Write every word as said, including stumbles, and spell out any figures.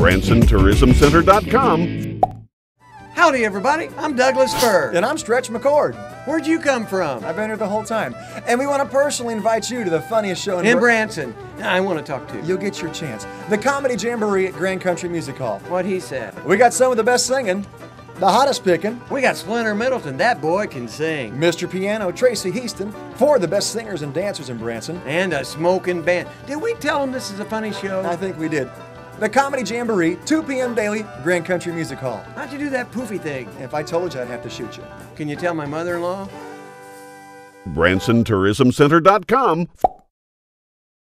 Branson Tourism Center dot com. Howdy, everybody. I'm Douglas Furr. And I'm Stretch McCord. Where'd you come from? I've been here the whole time. And we want to personally invite you to the funniest show in, in Br Branson. I want to talk to you. You'll get your chance. The Comedy Jamboree at Grand Country Music Hall. What he said. We got some of the best singing, the hottest picking. We got Splinter Middleton. That boy can sing. Mister Piano, Tracy Heaston. Four of the best singers and dancers in Branson. And a smoking band. Did we tell them this is a funny show? I think we did. The Comedy Jamboree, two p m daily, Grand Country Music Hall. How'd you do that poofy thing? If I told you, I'd have to shoot you. Can you tell my mother-in-law? Branson Tourism Center dot com.